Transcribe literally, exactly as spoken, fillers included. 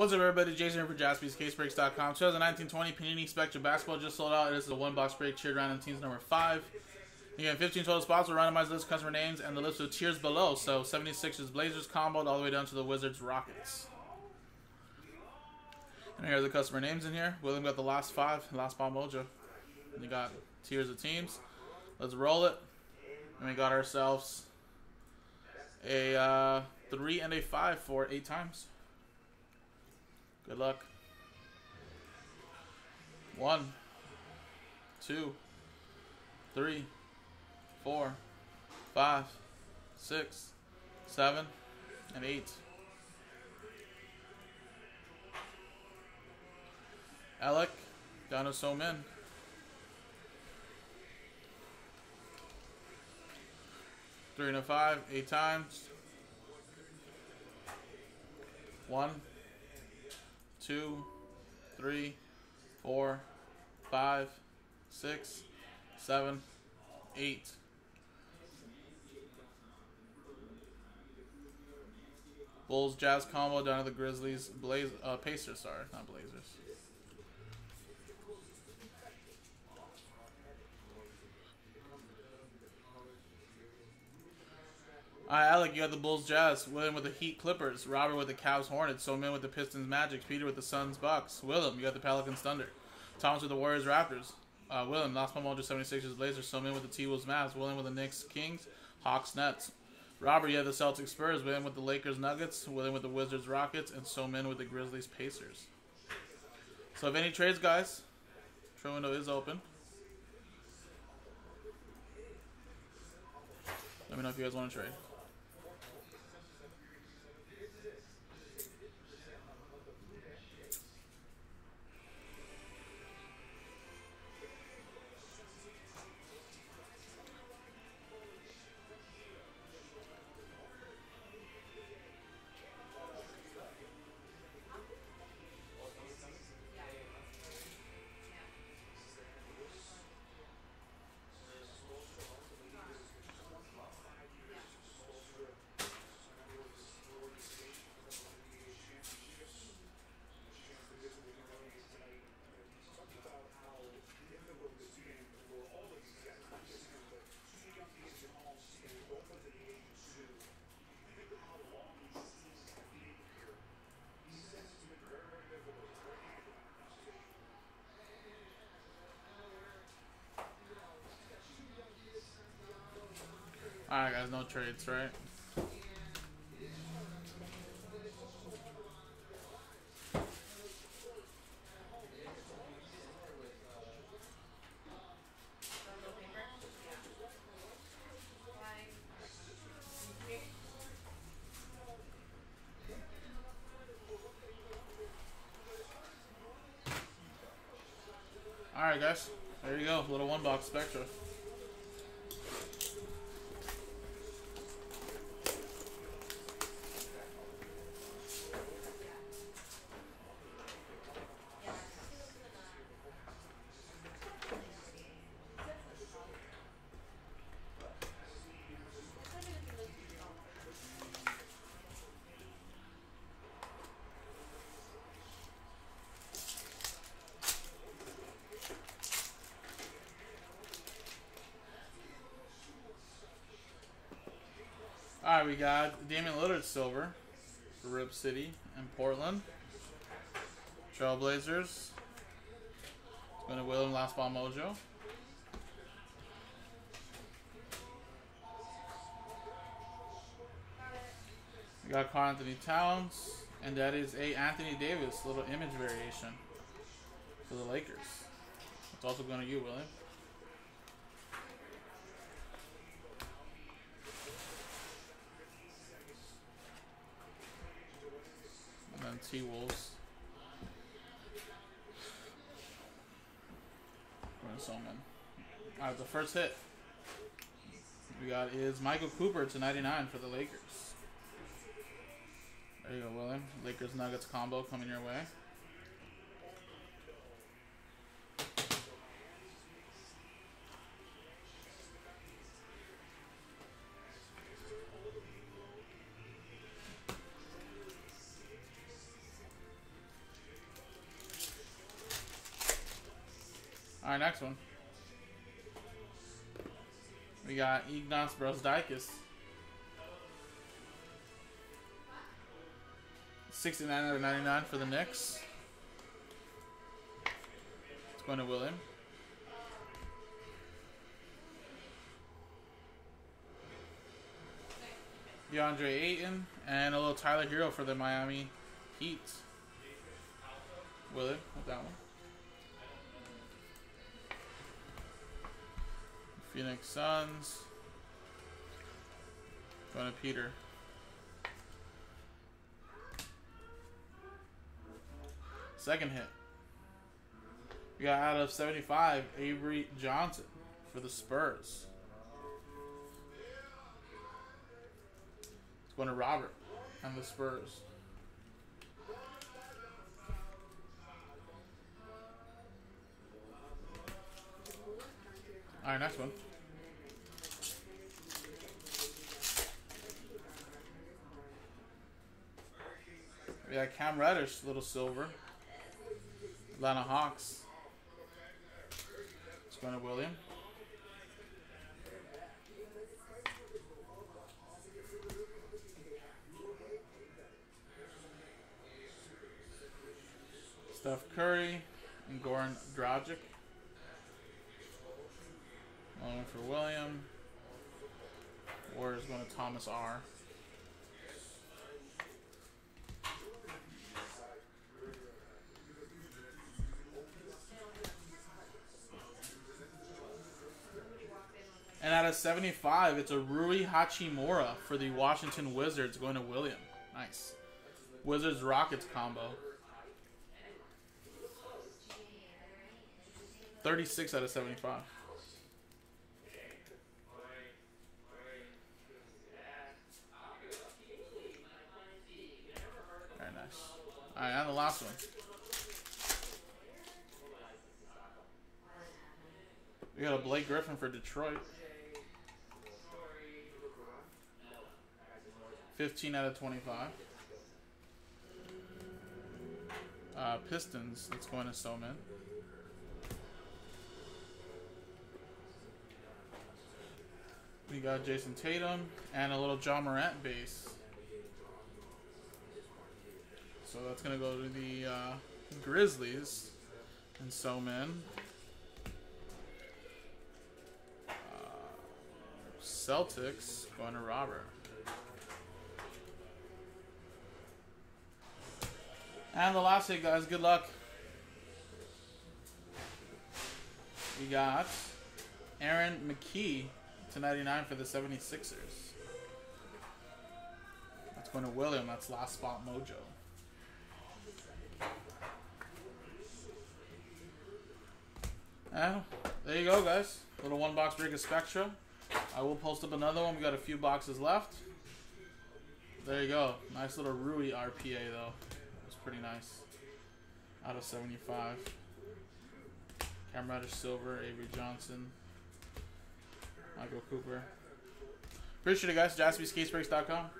What's up, everybody? Jason here for Jaspi's Case Breaks dot com. twenty nineteen twenty Panini Spectra Basketball just sold out. This is a one-box break tiered random teams number five. You get fifteen total spots. We'll randomize the list of customer names and the list of tiers below. So seventy-sixers Blazers comboed all the way down to the Wizards Rockets. And here are the customer names in here. William got the last five, last ball mojo. And you got tiers of teams. Let's roll it. And we got ourselves a uh, three and a five for eight times. Good luck. One, two, three, four, five, six, seven, and eight. Alec, down to so men. Three and a five, eight times. One. Two, three, four, five, six, seven, eight. Bulls, Jazz combo down to the Grizzlies, Blaze, uh, Pacers, sorry, not Blazers. Alright, Alec, you got the Bulls, Jazz. William with the Heat, Clippers. Robert with the Cavs, Hornets. So Min with the Pistons, Magic. Peter with the Suns, Bucks. William, you got the Pelicans, Thunder. Thomas with the Warriors, Raptors. Uh, William, last one, seventy-sixers, Blazers. So Min with the T-Wolves, Mavs. William with the Knicks, Kings. Hawks, Nets. Robert, you have the Celtics, Spurs. William with the Lakers, Nuggets. William with the Wizards, Rockets. And So Min with the Grizzlies, Pacers. So if any trades, guys, trade window is open. Let me know if you guys want to trade. Alright guys, no trades, right? Alright guys, there you go, little one box Spectra. Alright, we got Damian Lillard silver for Rip City and Portland. Trailblazers. Going to William last ball mojo. We got Karl Anthony Towns. And that is a Anthony Davis little image variation for the Lakers. It's also going to you, William. T-Wolves. Alright, the first hit we got is Michael Cooper to ninety-nine for the Lakers. There you go, William. Lakers Nuggets combo coming your way. All right, next one. We got Ignas Brazdikis. sixty-nine out of ninety-nine for the Knicks. It's going to William. DeAndre Ayton and a little Tyler Hero for the Miami Heat. Willard with that one. Phoenix Suns. Going to Peter. Second hit. We got out of seventy-five, Avery Johnson for the Spurs. It's going to Robert and the Spurs. All right, next one. We got Cam Reddish, little silver. Atlanta Hawks. It's going to William. Steph Curry and Goran Dragic. One for William. Warriors going to Thomas R. And out of seventy-five, it's a Rui Hachimura for the Washington Wizards going to William. Nice. Wizards-Rockets combo. thirty-six out of seventy-five. Very nice. All right, on the last one. We got a Blake Griffin for Detroit. fifteen out of twenty-five. Uh, Pistons, that's going to Soman. We got Jason Tatum and a little Ja Morant base. So that's going to go to the uh, Grizzlies and Soman. Uh, Celtics going to Robert. And the last hit, guys. Good luck. We got Aaron McKie to ninety-nine for the seventy-sixers. That's going to William. That's last spot mojo. And there you go, guys. Little one box break of Spectra. I will post up another one. We got a few boxes left. There you go. Nice little Rui R P A though. It's pretty nice. Out of seventy-five. Cam Reddish silver. Avery Johnson. Michael Cooper. Appreciate it, guys. Jaspi's Case Breaks dot com.